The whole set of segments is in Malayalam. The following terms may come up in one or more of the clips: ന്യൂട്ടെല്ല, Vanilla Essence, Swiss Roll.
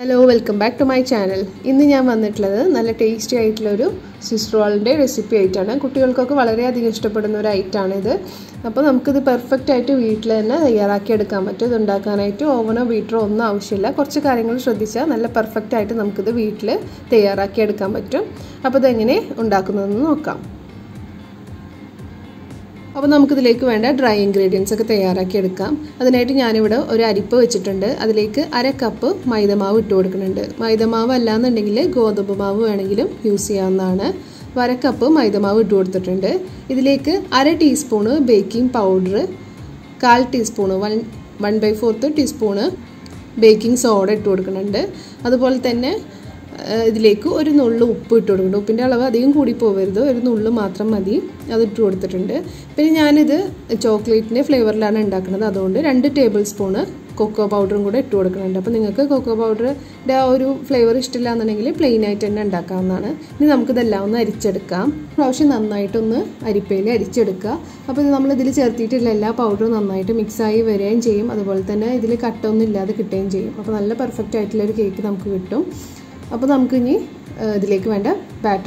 Hello, welcome back to my channel. Today I am going to make a tasty Swiss roll recipe. I am going to make a perfect अब तो हमको ये दिलेके बैंडा बैटर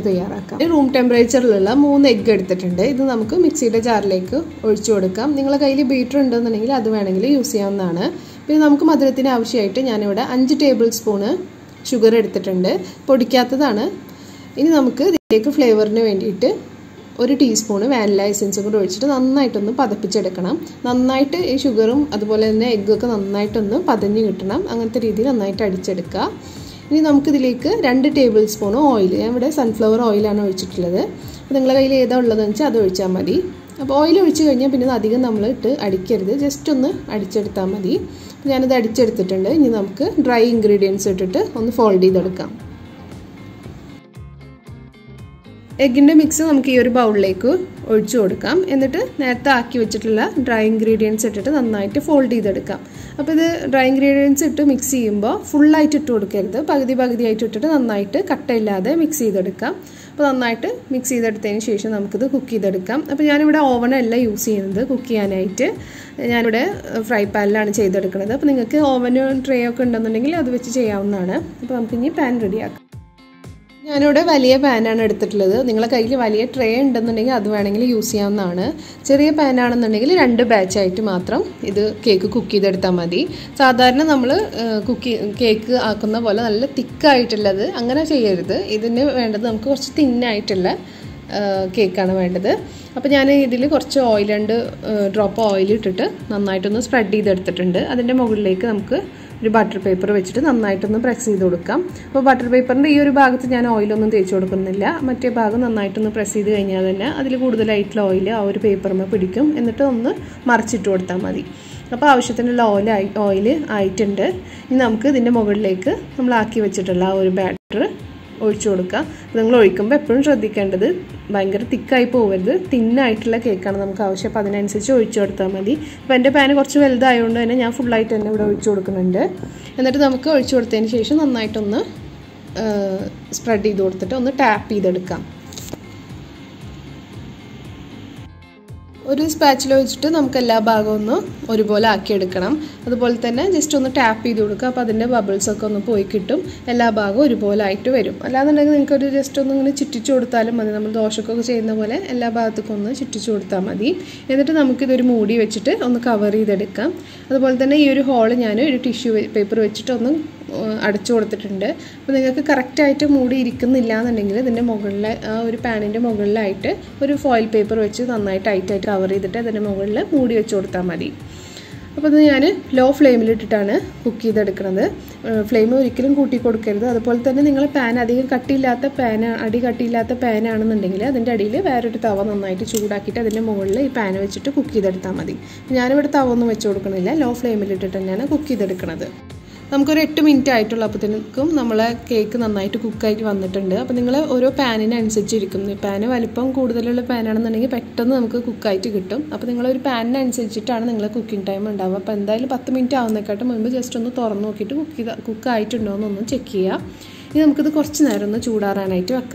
तैयार रखा। ये room temperature लला मोन egg गड़ते ठंडे। इधर हमको mixer ले जार लेको और चोड़का। निगला काइले beater अंडा तो निगला आधे बैंडे निगले use यान ना ना। फिर हमको मदरती ने आवश्यक टे जाने वाला 5 tablespoon sugar गड़ते ठंडे। पौड़ी क्या तो था ना। इन्हें हमको दिलेके flavour ने बैंडी टे 1 teaspoon vanilla essence को डोल्चे तो नन्नाई टन्नो पादा पिच्चे डकना नन्नाई टे ये sugarum अदबोले ने egg का नन्नाई टन्नो पादन्नी गटना अंगंते रीडी नन्नाई टाड़ीचे डका We will use 2 tablespoons of oil. I will use sunflower oil. I will use oil. Just add dry ingredients. Fold it. Egg mix in a bowl. Dry ingredients fold it. Now, the dry ingredients mix full light to mix mix cook the oven use fry pan oven tray pan ready. I have a value pan and a tray and then use it. Cherry pan and the niggle and a batch item matram, cake cookie that tamadi. Sadarna number cookie cake akanavola, thick itella, Angana Chayerda, either never ended them course thin itella cake and a vendor. Apajana idilicorcha oil and drop oil tutor, nonite on the spread either the tender, other demogul lake umka. Butter paper, which is a night on the pressy dodicum. For butter paper, you bag the oil on the chodconilla, Mate bagan and night on the pressy the anyana, other good the light oil, our paper mapidicum, and the term the marchi toward tamadi. A paushatan oil, I tender, in umka, the Namogal lake, some laki which it allow a batter, or chodka, then gloricum pepperons or the candle, banger thick eye over the thin night like a canam cowship and an answer chord thermally. When the panic or swell the iron and a food light and never chodconanda, and that is the chord sensation on night on the spread on the tap either come. This spatula is a little bit of a bubble. Just on the tap, you can bubbles. You can put a little bit of a bubble. You can just on the chittichurthala, the then I will put low flame litter cookie the flame recurring cookie could carry the polten pan at the cutilla pan and the pan and the nigla, then daddy where it tavan on night chudakita, then a mola pan which to cookie the tamadi. Yanaver tavan which organilla, low flame litter and cookie the decanada. Namcorrectum in title apathenicum, Namala cake and the night to cook it on the tender, Panilla or a pan in and sechiricum, the pan, Valipum, could the little pan and the Nigatan cook it to get them. Upon pan and sechitana cooking time and our pandal, Pathaminta on the cutum, just on the thorno kit to cook it and on the chekia. In the question, I run the chudar and I took.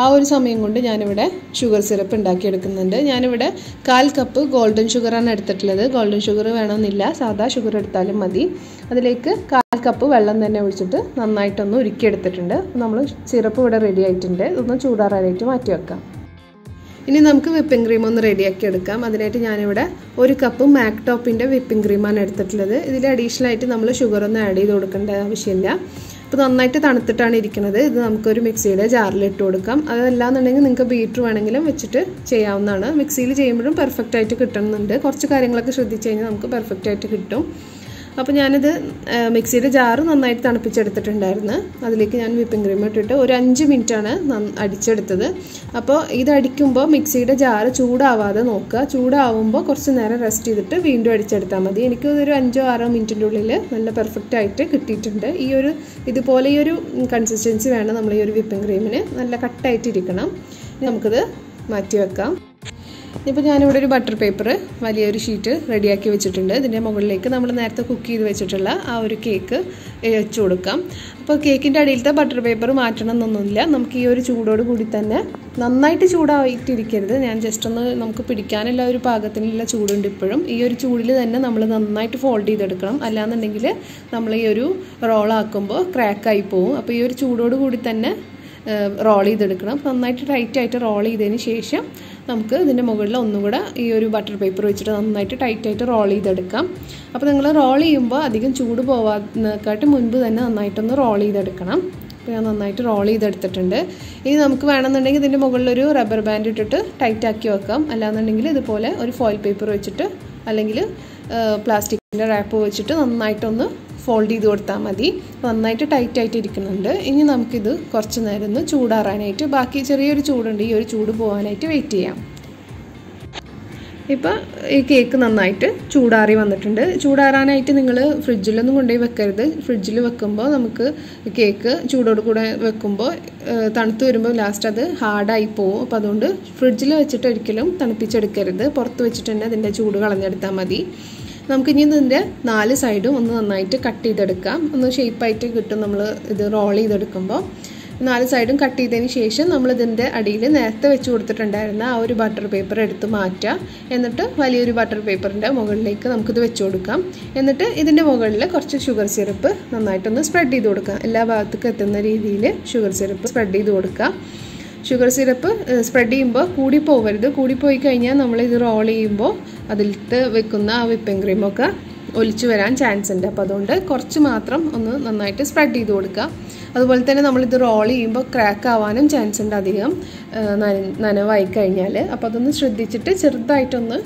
ആ ഒരു സമയം കൊണ്ട് ഞാൻ ഇവിടെ ഷുഗർ സിറപ്പ് ഉണ്ടാക്കി എടുക്കുന്നുണ്ട്. ഞാൻ ഇവിടെ 1/4 കപ്പ് ഗോൾഡൻ ഷുഗർ ആണ് എടുത്തിട്ടുള്ളത്. ഗോൾഡൻ ഷുഗർ വേണമെന്നില്ല, സാധാ ഷുഗർ എടുത്താലും മതി. അതിലേക്ക് 1/4 കപ്പ് വെള്ളം തന്നെ ഒഴിച്ചിട്ട് നന്നായിട്ടൊന്ന് ഉരുക്കി എടുത്തിട്ടുണ്ട്. നമ്മൾ സിറപ്പ് ഇവിടെ റെഡി ആയിട്ടുണ്ട്. ഒന്ന് ചൂടാറാനായിട്ട് മാറ്റി വെക്കാം. ഇനി നമുക്ക് വിപ്പിംഗ് ക്രീം ഒന്ന് റെഡിയാക്കി എടുക്കാം. അതിനായിട്ട് ഞാനിവിടെ 1 കപ്പ് മാക് ടോപ്പിൻ്റെ വിപ്പിംഗ് ക്രീമാണ് എടുത്തിട്ടുള്ളത്. ഇതിൽ അഡീഷണൽ ആയിട്ട് നമ്മൾ ഷുഗർ ഒന്നും ആഡ് ചെയ്ത് കൊടുക്കേണ്ട ആവശ്യമില്ല. അപ്പോൾ നന്നായിട്ട് തണുത്തിട്ടാണ് ഇരിക്കുന്നത്. ഇത് നമുക്കൊരു മിക്സിയുടെ ജാറിൽ ഇട്ട് കൊടുക്കാം. അതല്ലാന്നുണ്ടെങ്കിൽ നിങ്ങൾക്ക് ബീറ്റർ വേണമെങ്കിലും വെച്ചിട്ട് ചെയ്യാവുന്നതാണ്. മിക്സിയിൽ ചെയ്യുമ്പോഴും പെർഫെക്റ്റ് ആയിട്ട് കിട്ടുന്നുണ്ട്. കുറച്ച് കാര്യങ്ങളൊക്കെ ശ്രദ്ധിച്ച് കഴിഞ്ഞാൽ നമുക്ക് പെർഫെക്റ്റ് ആയിട്ട് കിട്ടും. അപ്പോൾ ഞാനിത് മിക്സിയുടെ ജാറ് നന്നായിട്ട് തണുപ്പിച്ചെടുത്തിട്ടുണ്ടായിരുന്നു. അതിലേക്ക് ഞാൻ വിപ്പിംഗ് ക്രീം ഇട്ടിട്ട് ഒരു 5 മിനിറ്റാണ് അടിച്ചെടുത്തത്. അപ്പോൾ ഇതടിക്കുമ്പോൾ മിക്സിയുടെ ജാറ് ചൂടാവാതെ നോക്കുക. ചൂടാവുമ്പോൾ കുറച്ച് നേരം റെസ്റ്റ് ചെയ്തിട്ട് വീണ്ടും അടിച്ചെടുത്താൽ മതി. എനിക്ക് ഒരു 5 or 6 മിനിറ്റിൻ്റെ ഉള്ളിൽ നല്ല പെർഫെക്റ്റ് ആയിട്ട് കിട്ടിയിട്ടുണ്ട്. ഇതുപോലെ ഈ ഒരു കൺസിസ്റ്റൻസി വേണം നമ്മൾ ഈ ഒരു വിപ്പിംഗ് ക്രീമിന്. നല്ല കട്ടായിട്ടിരിക്കണം. നമുക്കിത് മാറ്റി വെക്കാം. ഇപ്പോൾ ഞാനിവിടെ ഒരു ബട്ടർ പേപ്പർ വലിയൊരു ഷീറ്റ് റെഡിയാക്കി വെച്ചിട്ടുണ്ട്. ഇതിൻ്റെ മുകളിലേക്ക് നമ്മൾ നേരത്തെ കുക്ക് ചെയ്ത് വെച്ചിട്ടുള്ള ആ ഒരു കേക്ക് വെച്ച് കൊടുക്കാം. അപ്പോൾ കേക്കിൻ്റെ അടിയിലത്തെ ബട്ടർ പേപ്പർ മാറ്റണം എന്നൊന്നുമില്ല. നമുക്ക് ഈ ഒരു ചൂടോട് കൂടി തന്നെ നന്നായിട്ട് ചൂടായിട്ടിരിക്കരുത്. ഞാൻ ജസ്റ്റ് ഒന്ന് നമുക്ക് പിടിക്കാനുള്ള ഒരു പാകത്തിനുള്ള ചൂടുണ്ട് ഇപ്പോഴും. ഈ ഒരു ചൂടിൽ തന്നെ നമ്മൾ നന്നായിട്ട് ഫോൾഡ് ചെയ്തെടുക്കണം. അല്ലാന്നുണ്ടെങ്കിൽ നമ്മൾ ഈ ഒരു റോളാക്കുമ്പോൾ ക്രാക്കായി പോവും. അപ്പോൾ ഈ ഒരു ചൂടോട് കൂടി തന്നെ റോൾ ചെയ്തെടുക്കണം. നന്നായിട്ട് ടൈറ്റായിട്ട് റോൾ ചെയ്തതിന് ശേഷം നമുക്ക് ഇതിൻ്റെ മുകളിൽ ഒന്നുകൂടെ ഈ ഒരു ബട്ടർ പേപ്പർ വെച്ചിട്ട് നന്നായിട്ട് ടൈറ്റായിട്ട് റോൾ ചെയ്തെടുക്കാം. അപ്പോൾ നിങ്ങൾ റോൾ ചെയ്യുമ്പോൾ അധികം ചൂട് പോവാതിരിക്കാനായിട്ട് മുൻപ് തന്നെ നന്നായിട്ടൊന്ന് റോൾ ചെയ്തെടുക്കണം. അപ്പോൾ ഞാൻ നന്നായിട്ട് റോൾ ചെയ്തെടുത്തിട്ടുണ്ട്. ഇനി നമുക്ക് വേണമെന്നുണ്ടെങ്കിൽ ഇതിൻ്റെ മുകളിലൊരു റബ്ബർ ബാൻഡ് ഇട്ടിട്ട് ടൈറ്റാക്കി വെക്കാം. അല്ലാന്നുണ്ടെങ്കിൽ ഇതുപോലെ ഒരു ഫോയിൽ പേപ്പർ വെച്ചിട്ട് അല്ലെങ്കിൽ പ്ലാസ്റ്റിക്കിൻ്റെ റാപ്പ് വെച്ചിട്ട് നന്നായിട്ടൊന്ന് ഫോൾഡ് ചെയ്ത് കൊടുത്താൽ മതി. നന്നായിട്ട് ടൈറ്റായിട്ട് ഇരിക്കുന്നുണ്ട്. ഇനി നമുക്കിത് കുറച്ച് നേരം ഒന്ന് ചൂടാറാനായിട്ട്, ബാക്കി ചെറിയൊരു ചൂടുണ്ട്, ഈ ഒരു ചൂട് പോകാനായിട്ട് വെയിറ്റ് ചെയ്യാം. ഇപ്പോൾ ഈ കേക്ക് നന്നായിട്ട് ചൂടാറി വന്നിട്ടുണ്ട്. ചൂടാറാനായിട്ട് നിങ്ങൾ ഫ്രിഡ്ജിലൊന്നും കൊണ്ടുപോയി വെക്കരുത്. ഫ്രിഡ്ജിൽ വെക്കുമ്പോൾ നമുക്ക് കേക്ക് ചൂടോട് കൂടെ വെക്കുമ്പോൾ തണുത്ത് വരുമ്പോൾ ലാസ്റ്റ് അത് ഹാർഡായി പോകും. അപ്പോൾ അതുകൊണ്ട് ഫ്രിഡ്ജിൽ വെച്ചിട്ട് ഒരിക്കലും തണുപ്പിച്ചെടുക്കരുത്. പുറത്ത് വെച്ചിട്ട് തന്നെ അതിൻ്റെ ചൂട് കളഞ്ഞെടുത്താൽ മതി. നമുക്കിനി ഇതിൻ്റെ 4 സൈഡും ഒന്ന് നന്നായിട്ട് കട്ട് ചെയ്തെടുക്കാം. ഒന്ന് ഷേപ്പായിട്ട് കിട്ടും നമ്മൾ ഇത് റോൾ ചെയ്തെടുക്കുമ്പോൾ. 4 സൈഡും കട്ട് ചെയ്തതിന് ശേഷം നമ്മൾ ഇതിൻ്റെ അടിയിൽ നേരത്തെ വെച്ച് കൊടുത്തിട്ടുണ്ടായിരുന്ന ആ ഒരു ബട്ടർ പേപ്പർ എടുത്ത് മാറ്റാം. എന്നിട്ട് വലിയൊരു ബട്ടർ പേപ്പറിൻ്റെ മുകളിലേക്ക് നമുക്കിത് വെച്ച് കൊടുക്കാം. എന്നിട്ട് ഇതിൻ്റെ മുകളിൽ കുറച്ച് ഷുഗർ സിറപ്പ് നന്നായിട്ടൊന്ന് സ്പ്രെഡ് ചെയ്ത് കൊടുക്കാം. എല്ലാ ഭാഗത്തേക്കും എത്തുന്ന രീതിയിൽ ഷുഗർ സിറപ്പ് സ്പ്രെഡ് ചെയ്ത് കൊടുക്കാം. ഷുഗർ സിറപ്പ് സ്പ്രെഡ് ചെയ്യുമ്പോൾ കൂടിപ്പോവരുത്. കൂടിപ്പോയി കഴിഞ്ഞാൽ നമ്മളിത് റോൾ ചെയ്യുമ്പോൾ അതിലത്ത് വെക്കുന്ന ആ വിപ്പിംഗ് ക്രീമൊക്കെ ഒലിച്ചു വരാൻ ചാൻസ് ഉണ്ട്. അപ്പോൾ അതുകൊണ്ട് കുറച്ച് മാത്രം ഒന്ന് നന്നായിട്ട് സ്പ്രെഡ് ചെയ്ത് കൊടുക്കുക. അതുപോലെ തന്നെ നമ്മളിത് റോൾ ചെയ്യുമ്പോൾ ക്രാക്ക് ആവാനും ചാൻസ് ഉണ്ട് അധികം നനവായി കഴിഞ്ഞാൽ. അപ്പോൾ അതൊന്ന് ശ്രദ്ധിച്ചിട്ട് ചെറുതായിട്ടൊന്ന്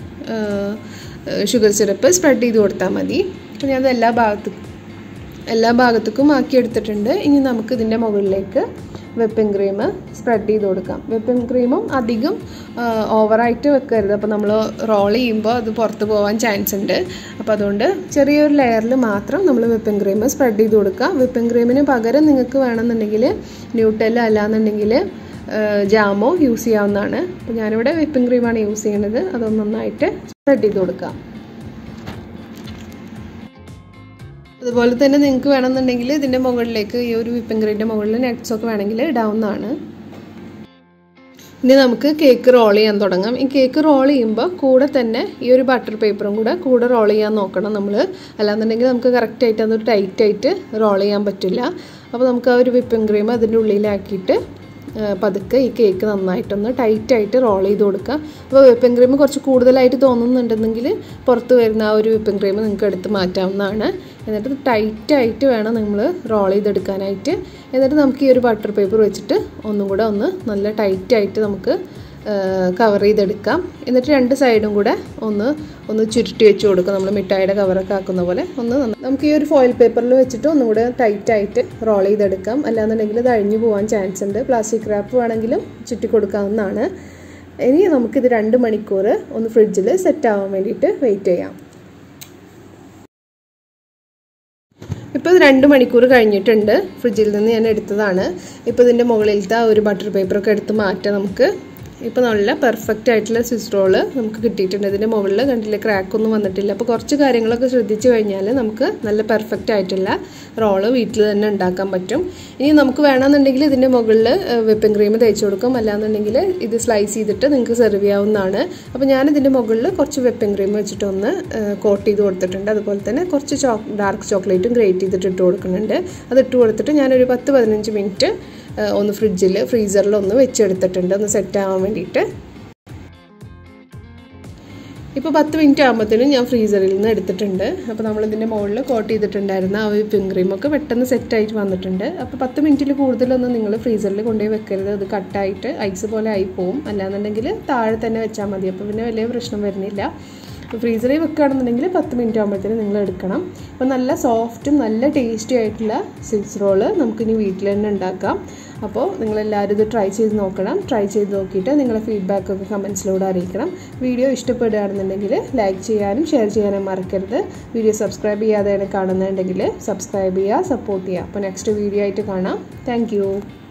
ഷുഗർ സിറപ്പ് സ്പ്രെഡ് ചെയ്ത് കൊടുത്താൽ മതി. അപ്പോൾ ഞാനത് എല്ലാ ഭാഗത്തേക്കും ആക്കിയെടുത്തിട്ടുണ്ട്. ഇനി നമുക്ക് ഇതിൻ്റെ മുകളിലേക്ക് വിപ്പിംഗ് ക്രീം സ്പ്രെഡ് ചെയ്ത് കൊടുക്കാം. വിപ്പിംഗ് ക്രീമും അധികം ഓവറായിട്ട് വെക്കരുത്. അപ്പോൾ നമ്മൾ റോൾ ചെയ്യുമ്പോൾ അത് പുറത്ത് പോകാൻ ചാൻസ് ഉണ്ട്. അപ്പോൾ അതുകൊണ്ട് ചെറിയൊരു ലെയറിൽ മാത്രം നമ്മൾ വിപ്പിംഗ് ക്രീം സ്പ്രെഡ് ചെയ്ത് കൊടുക്കാം. വിപ്പിംഗ് ക്രീമിന് പകരം നിങ്ങൾക്ക് വേണമെന്നുണ്ടെങ്കിൽ ന്യൂട്ടെല്ല അല്ലാന്നുണ്ടെങ്കിൽ ജാമോ യൂസ് ചെയ്യാവുന്നതാണ്. അപ്പോൾ ഞാനിവിടെ വിപ്പിംഗ് ക്രീമാണ് യൂസ് ചെയ്യുന്നത്. അതൊന്ന് നന്നായിട്ട് സ്പ്രെഡ് ചെയ്ത് കൊടുക്കാം. അതുപോലെ തന്നെ നിങ്ങൾക്ക് വേണമെന്നുണ്ടെങ്കിൽ ഇതിൻ്റെ മുകളിലേക്ക് ഈ ഒരു വിപ്പിംഗ് ക്രീമിൻ്റെ മുകളിൽ നട്ട്സൊക്കെ വേണമെങ്കിൽ ഇടാവുന്നതാണ്. ഇനി നമുക്ക് കേക്ക് റോൾ ചെയ്യാൻ തുടങ്ങാം. ഈ കേക്ക് റോൾ ചെയ്യുമ്പോൾ കൂടെ തന്നെ ഈ ഒരു ബട്ടർ പേപ്പറും കൂടെ റോൾ ചെയ്യാൻ നോക്കണം നമ്മൾ. അല്ലാന്നുണ്ടെങ്കിൽ നമുക്ക് കറക്റ്റായിട്ട് അതൊരു ടൈറ്റായിട്ട് റോൾ ചെയ്യാൻ പറ്റില്ല. അപ്പോൾ നമുക്ക് ആ ഒരു വിപ്പിംഗ് ക്രീം അതിൻ്റെ ഉള്ളിലാക്കിയിട്ട് പതുക്കെ ഈ കേക്ക് നന്നായിട്ടൊന്ന് ടൈറ്റായിട്ട് റോൾ ചെയ്ത് കൊടുക്കുക. അപ്പോൾ വിപ്പിംഗ് ക്രീം കുറച്ച് കൂടുതലായിട്ട് തോന്നുന്നുണ്ടെങ്കിൽ പുറത്ത് വരുന്ന ആ ഒരു വിപ്പിംഗ് ക്രീം നിങ്ങൾക്ക് എടുത്ത് മാറ്റാവുന്നതാണ്. എന്നിട്ട് ടൈറ്റായിട്ട് വേണം നമ്മൾ റോൾ ചെയ്തെടുക്കാനായിട്ട്. എന്നിട്ട് നമുക്ക് ഈ ഒരു ബട്ടർ പേപ്പർ വെച്ചിട്ട് ഒന്നും കൂടെ ഒന്ന് നല്ല ടൈറ്റായിട്ട് നമുക്ക് കവർ ചെയ്തെടുക്കാം. എന്നിട്ട് 2 സൈഡും കൂടെ ഒന്ന് ചുരുട്ടി വെച്ച് കൊടുക്കാം. നമ്മൾ മിഠായിയുടെ കവറൊക്കെ ആക്കുന്ന പോലെ ഒന്ന് നമുക്ക് ഈ ഒരു ഫോയിൽ പേപ്പറിൽ വെച്ചിട്ട് ഒന്നും കൂടെ ടൈറ്റായിട്ട് റോൾ ചെയ്തെടുക്കാം. അല്ലാന്നുണ്ടെങ്കിൽ ഇത് അഴിഞ്ഞു പോകാൻ ചാൻസ് ഉണ്ട്. പ്ലാസ്റ്റിക് റാപ്പ് വേണമെങ്കിലും ചുറ്റി കൊടുക്കാവുന്നതാണ്. ഇനി നമുക്കിത് 2 മണിക്കൂർ ഒന്ന് ഫ്രിഡ്ജിൽ സെറ്റ് ആവാൻ വേണ്ടിയിട്ട് വെയിറ്റ് ചെയ്യാം. ഇപ്പോൾ ഇത് 2 മണിക്കൂർ കഴിഞ്ഞിട്ടുണ്ട്. ഫ്രിഡ്ജിൽ നിന്ന് ഞാൻ എടുത്തതാണ്. ഇപ്പോൾ ഇതിൻ്റെ മുകളിലത്തെ ഒരു ബട്ടർ പേപ്പറൊക്കെ എടുത്ത് മാറ്റാം നമുക്ക്. ഇപ്പോൾ നല്ല പെർഫെക്റ്റ് ആയിട്ടുള്ള സ്വിസ് റോൾ നമുക്ക് കിട്ടിയിട്ടുണ്ട്. ഇതിന്റെ മുകളിൽ കണ്ടില്ല ക്രാക്ക് ഒന്നും വന്നിട്ടില്ല. അപ്പോൾ കുറച്ച് കാര്യങ്ങളൊക്കെ ശ്രദ്ധിച്ചു കഴിഞ്ഞാൽ നമുക്ക് നല്ല പെർഫെക്റ്റ് ആയിട്ടുള്ള റോൾ വീട്ടിൽ തന്നെ ഉണ്ടാക്കാൻ പറ്റും. ഇനി നമുക്ക് വേണമെന്നുണ്ടെങ്കിൽ ഇതിന്റെ മുകളിൽ വിപ്പിംഗ് ക്രീം തേച്ച് കൊടുക്കും, അല്ലാന്നുണ്ടെങ്കിൽ ഇത് സ്ലൈസ് ചെയ്തിട്ട് നിങ്ങൾക്ക് സെർവ് ചെയ്യാവുന്നതാണ്. അപ്പോൾ ഞാൻ ഇതിന്റെ മുകളിൽ കുറച്ച് വിപ്പിംഗ് ക്രീം വെച്ചിട്ടൊന്ന് കോട്ട് ചെയ്ത് കൊടുത്തിട്ടുണ്ട്. അതുപോലെ തന്നെ കുറച്ച് ഡാർക്ക് ചോക്ലേറ്റും ഗ്രേറ്റ് ചെയ്തിട്ട് ഇട്ട് കൊടുക്കുന്നുണ്ട്. അത് ഇട്ട് കൊടുത്തിട്ട് ഞാനൊരു 10-15 മിനിറ്റ് ഒന്ന് ഫ്രിഡ്ജിൽ ഫ്രീസറിലൊന്ന് വെച്ചെടുത്തിട്ടുണ്ട്, ഒന്ന് സെറ്റാവാൻ വേണ്ടിയിട്ട്. ഇപ്പോൾ 10 മിനിറ്റ് ആകുമ്പോഴത്തേനും ഞാൻ ഫ്രീസറിൽ നിന്ന് എടുത്തിട്ടുണ്ട്. അപ്പോൾ നമ്മളിതിൻ്റെ മുകളിൽ കോട്ട് ചെയ്തിട്ടുണ്ടായിരുന്ന ആ വിപ്പിംഗ് ക്രീമൊക്കെ പെട്ടെന്ന് സെറ്റായിട്ട് വന്നിട്ടുണ്ട്. അപ്പോൾ 10 മിനിറ്റിൽ കൂടുതലൊന്നും നിങ്ങൾ ഫ്രീസറിൽ കൊണ്ടുപോയി വെക്കരുത്, അത് കട്ടായിട്ട് ഐസ് പോലെ ആയി പോവും. അല്ലാന്നുണ്ടെങ്കിൽ താഴെ തന്നെ വെച്ചാൽ മതി, അപ്പോൾ പിന്നെ വലിയ പ്രശ്നം വരുന്നില്ല. ഫ്രീസറിൽ വെക്കുകയാണെന്നുണ്ടെങ്കിൽ 10 മിനിറ്റ് ആകുമ്പോഴത്തേനും നിങ്ങൾ എടുക്കണം. അപ്പോൾ നല്ല സോഫ്റ്റും നല്ല ടേസ്റ്റി ആയിട്ടുള്ള സ്വിസ് റോള് നമുക്കിനി വീട്ടിൽ തന്നെ ഉണ്ടാക്കാം. അപ്പോൾ നിങ്ങളെല്ലാവരും ഇത് ട്രൈ ചെയ്ത് നോക്കണം. ട്രൈ ചെയ്ത് നോക്കിയിട്ട് നിങ്ങളുടെ ഫീഡ്ബാക്കൊക്കെ കമൻസിലൂടെ അറിയിക്കണം. വീഡിയോ ഇഷ്ടപ്പെടുകയാണെന്നുണ്ടെങ്കിൽ ലൈക്ക് ചെയ്യാനും ഷെയർ ചെയ്യാനും മറക്കരുത്. വീഡിയോ സബ്സ്ക്രൈബ് ചെയ്യാതെ കാണുന്നുണ്ടെങ്കിൽ സബ്സ്ക്രൈബ് ചെയ്യുക, സപ്പോർട്ട് ചെയ്യുക. അപ്പോൾ നെക്സ്റ്റ് വീഡിയോ ആയിട്ട് കാണാം. താങ്ക്